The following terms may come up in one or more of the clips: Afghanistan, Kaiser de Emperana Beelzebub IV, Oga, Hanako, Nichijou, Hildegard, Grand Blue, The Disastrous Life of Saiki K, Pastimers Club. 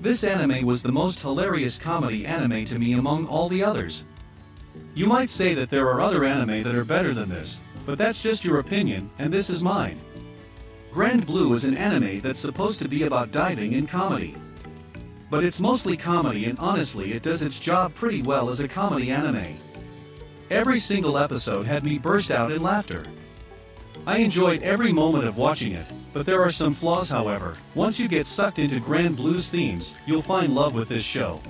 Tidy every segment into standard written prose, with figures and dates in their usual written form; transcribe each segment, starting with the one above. This anime was the most hilarious comedy anime to me among all the others. You might say that there are other anime that are better than this, but that's just your opinion, and this is mine. Grand Blue is an anime that's supposed to be about diving in comedy. But it's mostly comedy, and honestly it does its job pretty well as a comedy anime. Every single episode had me burst out in laughter. I enjoyed every moment of watching it, but there are some flaws however. Once you get sucked into Grand Blue's themes, you'll find love with this show.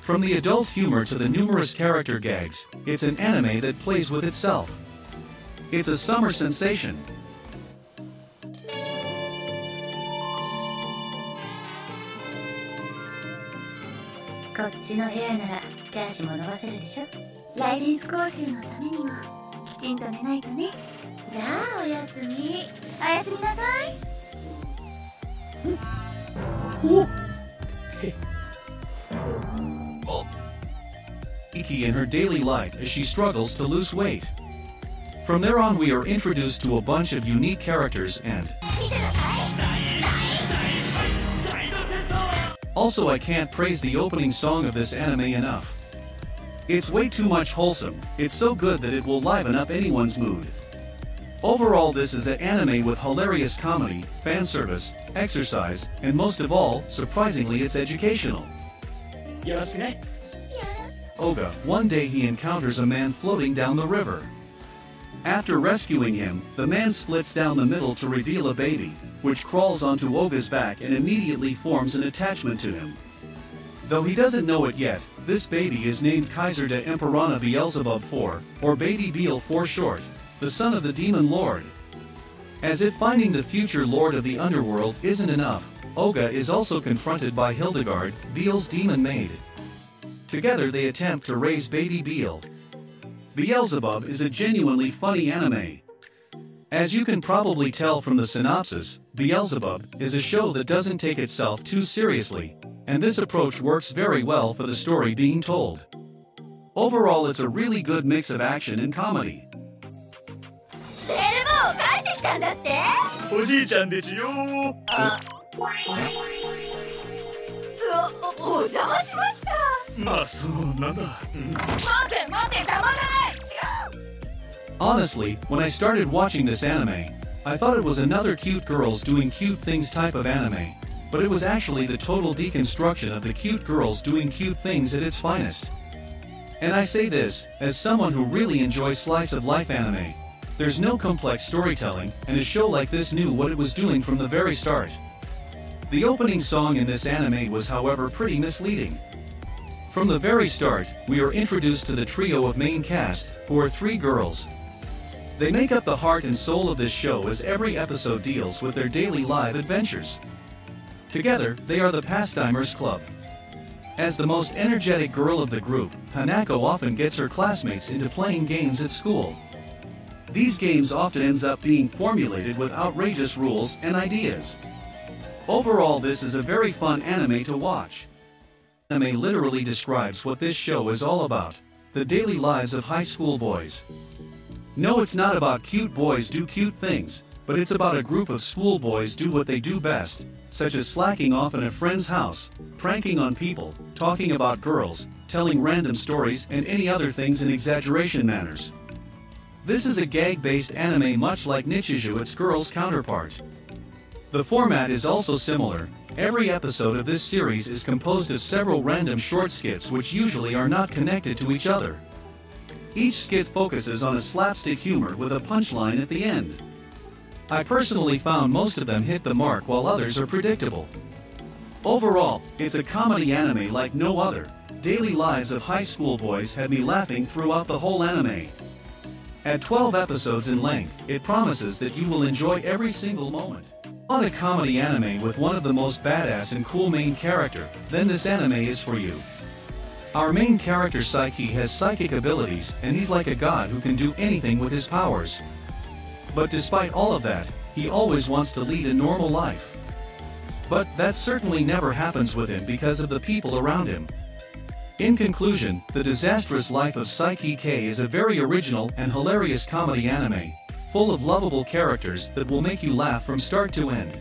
From the adult humor to the numerous character gags, it's an anime that plays with itself. It's a summer sensation. Iki in her daily life as she struggles to lose weight. From there on we are introduced to a bunch of unique characters and... Also, I can't praise the opening song of this anime enough. It's way too much wholesome, it's so good that it will liven up anyone's mood. Overall, this is an anime with hilarious comedy, fan service, exercise, and most of all, surprisingly it's educational. Oga, one day he encounters a man floating down the river. After rescuing him, the man splits down the middle to reveal a baby, which crawls onto Oga's back and immediately forms an attachment to him. Though he doesn't know it yet, this baby is named Kaiser de Emperana Beelzebub IV, or Baby Beel for short, the son of the demon lord. As if finding the future lord of the underworld isn't enough, Oga is also confronted by Hildegard, Beel's demon maid. Together they attempt to raise baby Beel. Beelzebub is a genuinely funny anime. As you can probably tell from the synopsis, Beelzebub is a show that doesn't take itself too seriously, and this approach works very well for the story being told. Overall, it's a really good mix of action and comedy. Honestly, when I started watching this anime, I thought it was another cute girls doing cute things type of anime, but it was actually the total deconstruction of the cute girls doing cute things at its finest. And I say this, as someone who really enjoys slice of life anime. There's no complex storytelling, and a show like this knew what it was doing from the very start. The opening song in this anime was however pretty misleading. From the very start, we are introduced to the trio of main cast, who are three girls. They make up the heart and soul of this show as every episode deals with their daily live adventures. Together, they are the Pastimers Club. As the most energetic girl of the group, Hanako often gets her classmates into playing games at school. These games often ends up being formulated with outrageous rules and ideas. Overall, this is a very fun anime to watch. Anime literally describes what this show is all about, the daily lives of high school boys. No, it's not about cute boys do cute things, but it's about a group of schoolboys do what they do best, such as slacking off in a friend's house, pranking on people, talking about girls, telling random stories and any other things in exaggeration manners. This is a gag-based anime much like Nichijou, its girls' counterpart. The format is also similar. Every episode of this series is composed of several random short skits which usually are not connected to each other. Each skit focuses on a slapstick humor with a punchline at the end. I personally found most of them hit the mark while others are predictable. Overall, it's a comedy anime like no other. Daily lives of high school boys had me laughing throughout the whole anime. At 12 episodes in length, it promises that you will enjoy every single moment. On a comedy anime with one of the most badass and cool main character, then this anime is for you. Our main character Saiki has psychic abilities, and he's like a god who can do anything with his powers. But despite all of that, he always wants to lead a normal life. But that certainly never happens with him because of the people around him. In conclusion, The Disastrous Life of Saiki K is a very original and hilarious comedy anime, full of lovable characters that will make you laugh from start to end.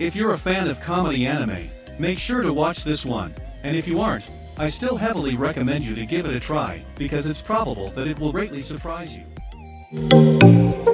If you're a fan of comedy anime, Make sure to watch this one, and if you aren't, I still heavily recommend you to give it a try, because it's probable that it will greatly surprise you.